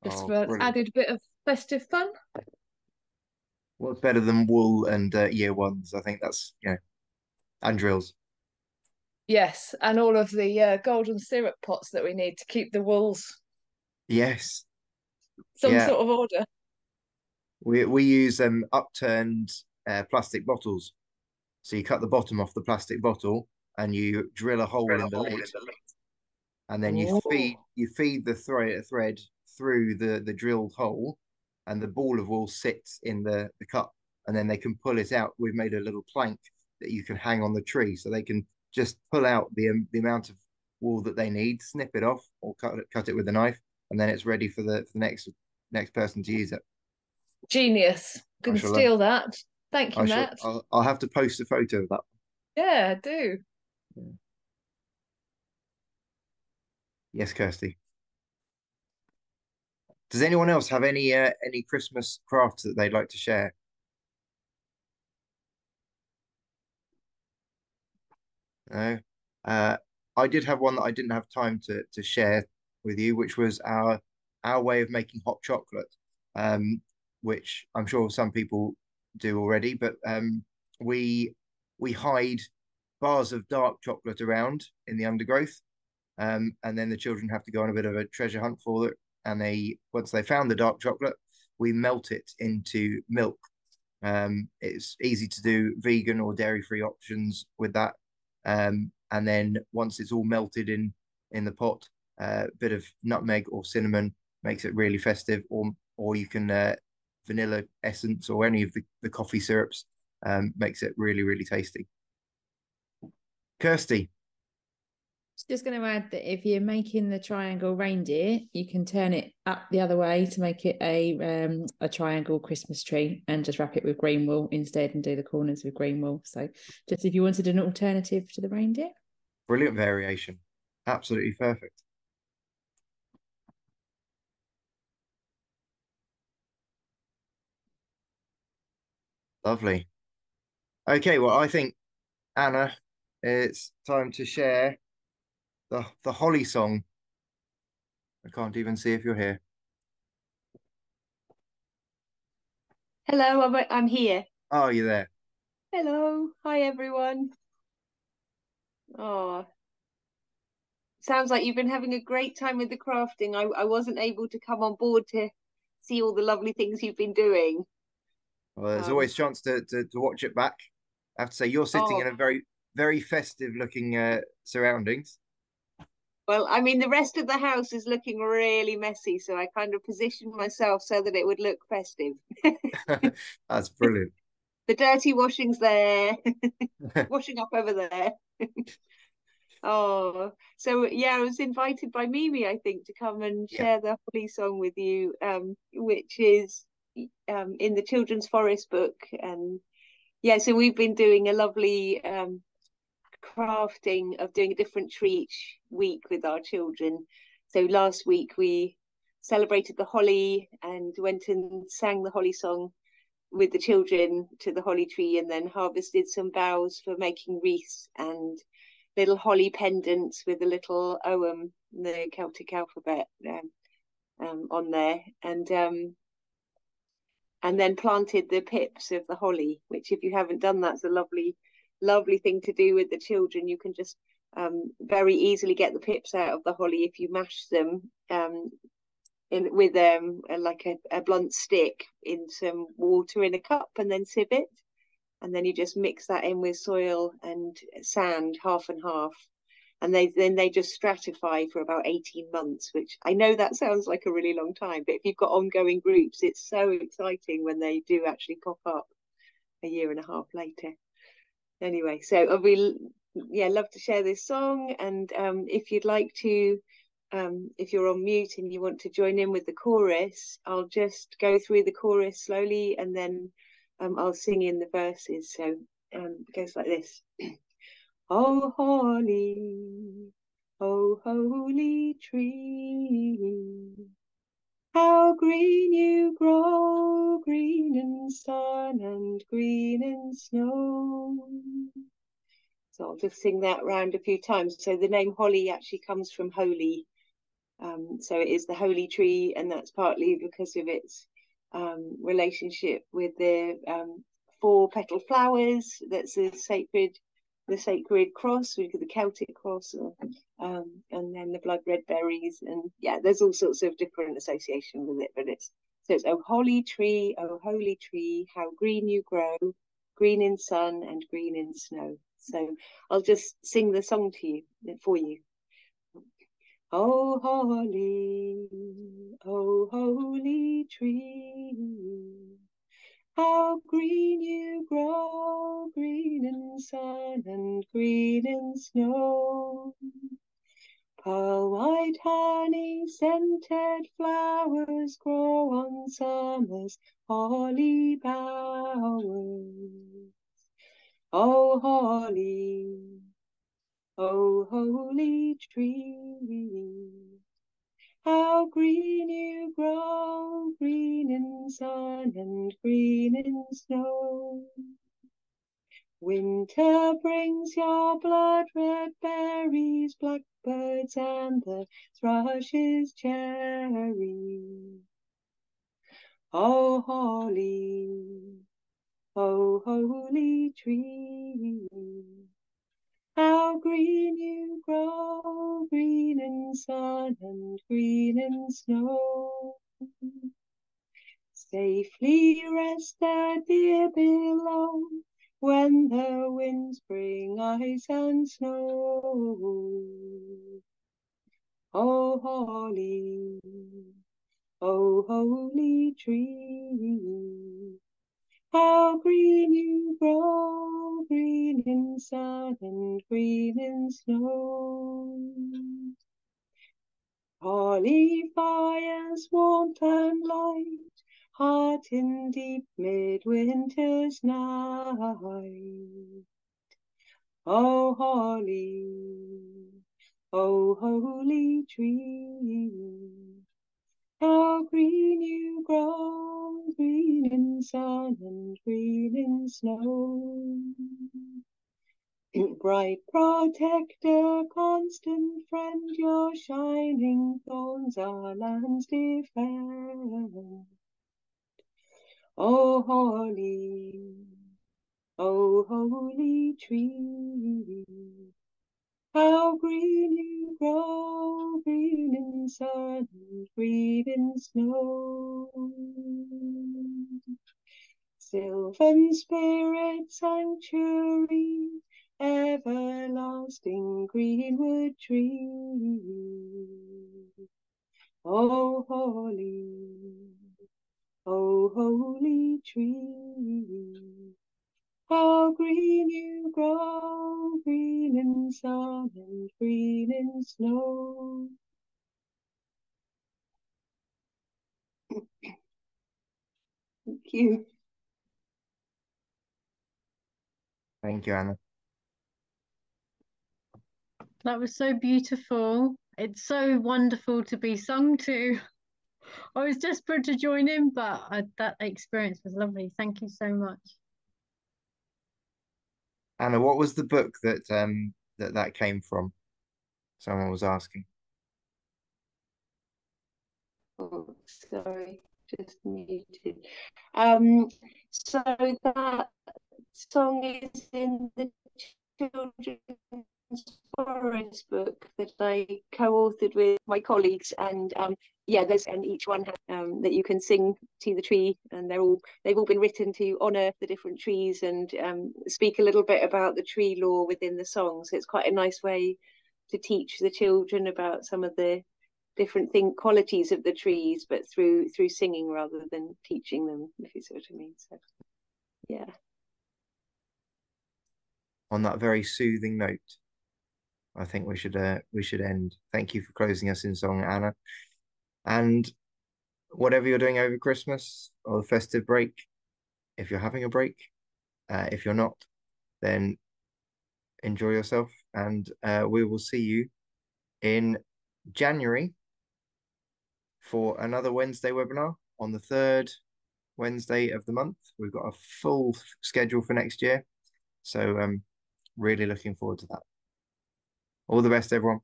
Just oh, for an added bit of festive fun. What's better than wool and uh, year ones? I think that's, you know, and drills. Yes, and all of the uh, golden syrup pots that we need to keep the wools. Yes. Some yeah. sort of order. We we use um, upturned uh, plastic bottles. So you cut the bottom off the plastic bottle and you drill a hole drill in the lid, and then you Ooh. feed you feed the thre thread. through the the drilled hole, and the ball of wool sits in the the cup, and then they can pull it out. We've made a little plank that you can hang on the tree, so they can just pull out the, um, the amount of wool that they need, snip it off or cut it, cut it with a knife, and then it's ready for the, for the next next person to use it. Genius. Couldn't steal that. Thank you, Matt. I'll, I'll have to post a photo of that. Yeah, do. Yeah. Yes, Kirsty. Does anyone else have any uh, any Christmas crafts that they'd like to share? No. Uh, I did have one that I didn't have time to to share with you, which was our our way of making hot chocolate, um, which I'm sure some people do already. But um, we we hide bars of dark chocolate around in the undergrowth, um, and then the children have to go on a bit of a treasure hunt for it. And they, once they found the dark chocolate, we melt it into milk. Um, it's easy to do vegan or dairy-free options with that. Um, and then once it's all melted in in the pot, uh, a bit of nutmeg or cinnamon makes it really festive. Or or you can uh, vanilla essence or any of the, the coffee syrups um, makes it really, really tasty. Kirsty. Just going to add that if you're making the triangle reindeer, you can turn it up the other way to make it a um a triangle Christmas tree, and just wrap it with green wool instead and do the corners with green wool. So just if you wanted an alternative to the reindeer. Brilliant variation. Absolutely perfect. Lovely. Okay, well, I think, Anna, it's time to share The, the Holly song. I can't even see if you're here. Hello, I'm, I'm here. Oh, you're there. Hello. Hi, everyone. Oh, sounds like you've been having a great time with the crafting. I, I wasn't able to come on board to see all the lovely things you've been doing. Well, there's um, always a chance to, to, to watch it back. I have to say, you're sitting oh. in a very, very festive looking uh, surroundings. Well, I mean, the rest of the house is looking really messy, so I kind of positioned myself so that it would look festive. That's brilliant. The dirty washing's there. Washing up over there. Oh, so, yeah, I was invited by Mimi, I think, to come and yeah. share the Holly song with you, um, which is um, in the Children's Forest book. And, yeah, so we've been doing a lovely... Um, crafting of doing a different tree each week with our children. So last week we celebrated the holly and went and sang the holly song with the children to the holly tree, and then harvested some boughs for making wreaths and little holly pendants with a little Oum, the Celtic alphabet, um, um, on there, and um and then planted the pips of the holly, which, if you haven't done that, is a lovely lovely thing to do with the children. You can just um, very easily get the pips out of the holly if you mash them um, in, with um, a, like a, a blunt stick in some water in a cup, and then sieve it. And then you just mix that in with soil and sand, half and half. And they then they just stratify for about eighteen months, which I know that sounds like a really long time, but if you've got ongoing groups, it's so exciting when they do actually pop up a year and a half later. Anyway, so I'll be, yeah, love to share this song. And um, if you'd like to, um, if you're on mute and you want to join in with the chorus, I'll just go through the chorus slowly, and then um, I'll sing in the verses. So um, it goes like this. Oh, holly, oh, holy tree, how green you grow, green in sun and green in snow. So I'll just sing that round a few times. So the name holly actually comes from holy. Um, so it is the holy tree, and that's partly because of its um, relationship with the um, four petal flowers. That's the sacred, the sacred cross, we could the Celtic cross, or, um, and then the blood red berries, and yeah, there's all sorts of different association with it. But it's so it's oh holy tree, oh holy tree, how green you grow, green in sun and green in snow. So I'll just sing the song to you for you. Oh holy, oh holy tree, how green you grow, green in sun and green in snow. Pearl-white honey-scented flowers grow on summer's holly bowers. Oh, holly, oh, holy tree, how green you grow, green in sun and green in snow. Winter brings your blood-red berries, blackbirds and the thrushes cherry. Oh, holly, oh, holy tree, how green you grow, green in sun and green in snow. Safely rest the deer below, when the winds bring ice and snow. Oh, holly, oh, holy tree, how green you grow, green in sun and green in snow. Holly fires, warmth and light, heart in deep midwinter's night. Oh, holly, oh, holy tree, how green you grow, green in sun and green in snow. Bright protector, constant friend, your shining thorns our lands defend. Oh, holy, oh, holy tree, how green you grow, green in sun and green in snow. Sylvan spirit sanctuary, everlasting greenwood tree. Oh, holy, oh, holy tree, how green you grow, green in sun and green in snow. Thank you. Thank you, Anna. That was so beautiful. It's so wonderful to be sung to. I was desperate to join in, but I, that experience was lovely. Thank you so much. Anna, what was the book that um, that, that came from? Someone was asking. Oh, sorry, just muted. Um, so that song is in the Children Forest book that I co-authored with my colleagues, and um yeah there's and each one has, um that you can sing to the tree, and they're all they've all been written to honor the different trees and um speak a little bit about the tree lore within the song. So it's quite a nice way to teach the children about some of the different thing qualities of the trees, but through through singing rather than teaching them, if you see what I mean. So yeah, on that very soothing note, I think we should uh, we should end. Thank you for closing us in song, Anna. And whatever you're doing over Christmas or the festive break, if you're having a break, uh, if you're not, then enjoy yourself. And uh, we will see you in January for another Wednesday webinar on the third Wednesday of the month. We've got a full schedule for next year. So um, really looking forward to that. All the best, everyone.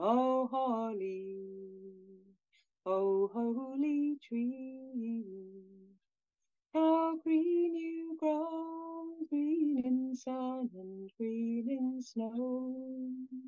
Oh, holly, oh, holy tree, how green you grow, green in sun and green in snow.